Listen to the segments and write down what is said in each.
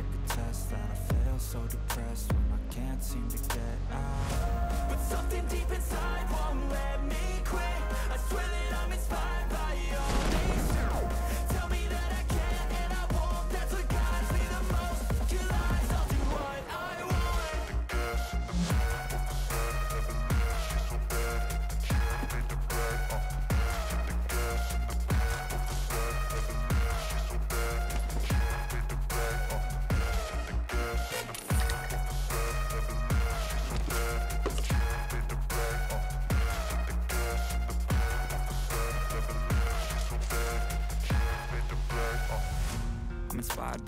like a test that I fail, so depressed when I can't seem to get out. But something deep inside won't let me quit. I swear that I'm inspired by your nature. Tell me that I can and I won't. That's what guides me the most. You lies, I'll do what I want. The gas in the mouth, what the sun never left. She's so bad that the chick made the bread off the best. The gas in the mouth, what the sun never left. She's so bad that the chick made the bread off the best. The gas in the mouth, what the sun never left. She's so bad that the chick made the bread off the best. The gas in the mouth, what the sun never left. She's so bad that the chick made the bread off the best. I'm inspired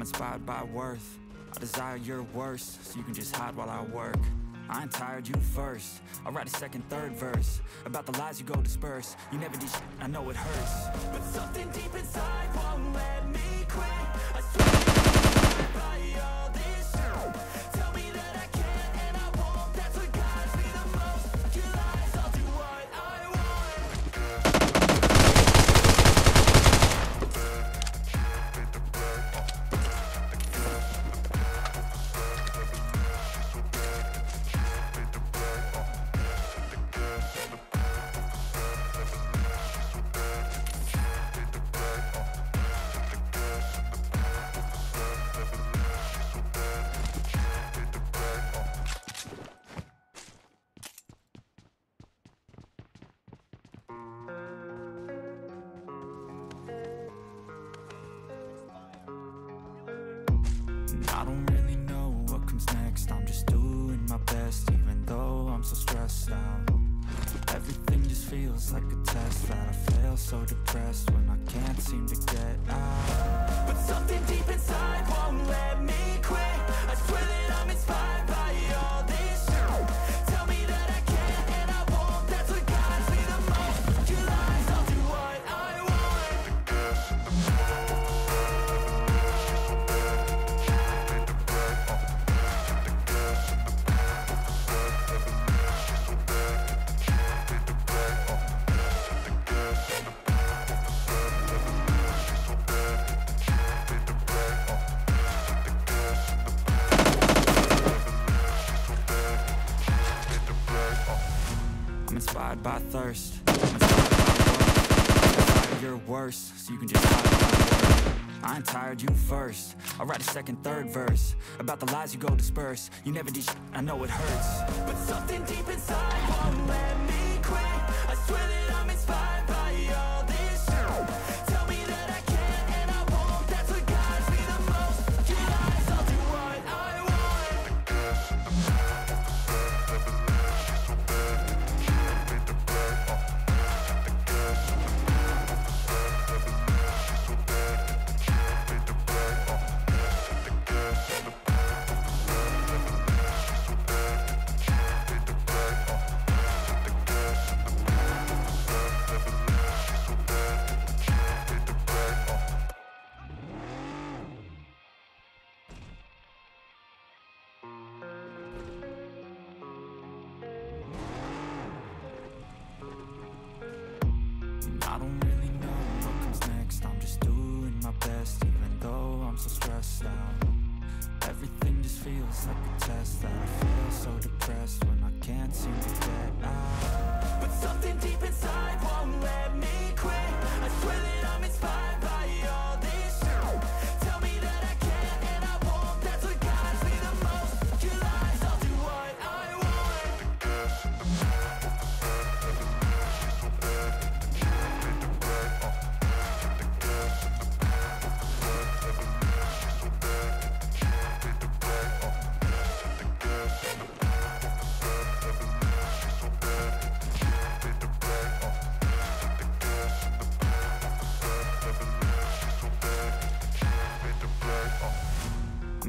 inspired by worth. I desire your worst, so you can just hide while I work. I ain't tired, you first. I'll write a second, third verse about the lies you go disperse. You never did shit, I know it hurts. But something deep inside won't let me quit. I swear that I'm inspired by all this shit. Tell me that I can and I won't. That's what guides me the most. You lies, I'll do what I want. The gas in the mouth, what the sun never left. She's so bad that the chick made the bread off the best. The gas in the mouth, what the sun never left. She's so bad that the chick made the bread off the best. The gas in the mouth, what the sun never left. She's so bad that the chick made the bread off the best. The gas in the mouth, what the sun never left. She's so bad that the chick made the bread off the And I don't really know what comes next. I'm just doing my best, even though I'm so stressed out. Everything just feels like a test that I fail, so depressed when I can't seem to get out. But something deep inside won't let me quit. I swear that I'm inspired by all this shit. Tell me that I can and I won't. That's what guides me the most. You lies, I'll do what I want. The gas in the mouth, what the sun never left. She's so bad that the chick made the bread off the best. The gas in the mouth, what the sun never left. She's so bad that the chick made the bread off the best. The gas in the mouth, what the sun never left. She's so bad that the chick made the bread off the best. The gas in the mouth, what the sun never left. She's so bad that the chick made the bread off the best. I'm inspired by thirst, I'm inspired by worth. I desire your worst, so you can just hide while I work. I ain't tired, you first. I'll write a second, third verse about the lies you go disperse. You never did shit, I know it hurts. But something deep inside won't let me quit. I swear that I'm inspired by all this shit. Tell me that I can and I won't. That's what guides me the most. You lies, I'll do what I want. I don't really know what comes next. I'm just doing my best, even though I'm so stressed out. Everything just feels like a test that I fail, so depressed when I can't seem to get out. But something deep inside won't let me quit. I swear that I'm inspired by all this shit. Tell me that I can and I won't. That's what guides me the most. You lies, I'll do what I want. The gas in the mouth, what the sun never left. She's so bad that the chick made the bread off the best. The gas in the mouth, what the sun never left. She's so bad that the chick made the bread off the best. The gas in the mouth, what the sun never left. She's so bad that the chick made the bread off the best. The gas in the mouth, what the sun never left. She's so bad that the chick made the bread off the best. I'm inspired by thirst, I'm inspired by worth. I desire your worst, so you can just hide while I work. I ain't tired, you first. I'll write a second, third verse about the lies you go disperse. You never did shit, I know it hurts. But something deep inside won't let me quit. I swear that I'm inspired by all this shit. Tell me that I can and I won't. That's what guides me the most. You lies, I'll do what I want. The gas in the mouth, what the sun never left. She's so bad and I don't really know what comes next. I'm just doing my best, even though I'm so stressed out. Everything just feels like a test, that I feel so depressed when I can't seem to get out. But something deep inside won't let me quit. I swear that I'm inspired by all this shit. Tell me that I can and I won't, that's what guides me the most. You lies, I'll do what I want. I'm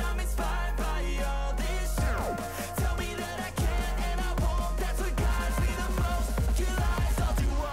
that I'm inspired by all this shit. Tell me that I can and I won't, that's what guides me the most. You lies, I'll do what I want.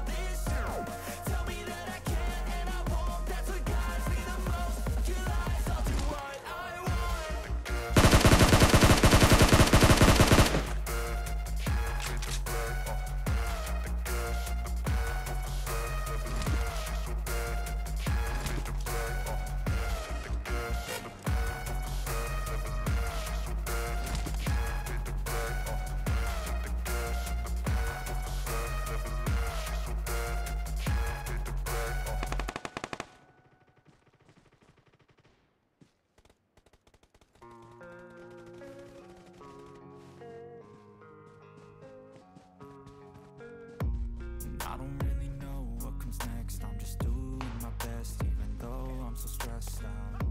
I don't really know what comes next. I'm just doing my best, even though I'm so stressed out.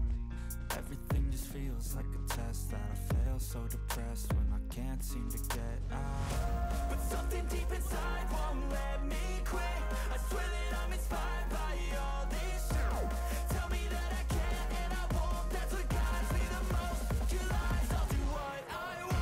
Everything just feels like a test, that I feel so depressed when I can't seem to get out. But something deep inside won't let me quit. I swear that I'm inspired by all this shit. Tell me that I can and I won't, that's what guides me the most. You lies, I'll do what I want.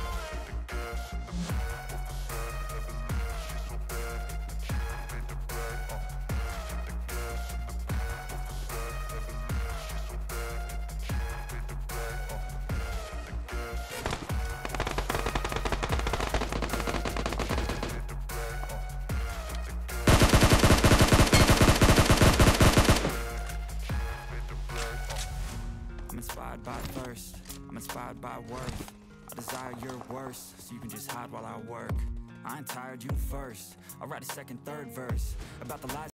I'm inspired by thirst, I'm inspired by worth. I desire your worst, so you can just hide while I work. I ain't tired, you first. I'll write a second, third verse about the lies you go disperse. You never did shit, I know it hurts, but something deep inside won't let me quit. I swear that I'm inspired by all this shit. Tell me that I can and I won't, that's what guides me the most. You lies, I'll do what I want. I don't really know what comes next. I'm just doing my best, even though I'm so stressed out. Everything just feels like a test, that I feel so depressed when I can't seem to get out. But something deep inside won't let me quit. I swear that I'm inspired by all this shit. Tell me that I can and I won't, that's what guides me the most. You lies, I'll do what I want. I'm inspired by worth. I desire your worst, so you can just hide while I work. I ain't tired, you first. I'll write a second, third verse about the lies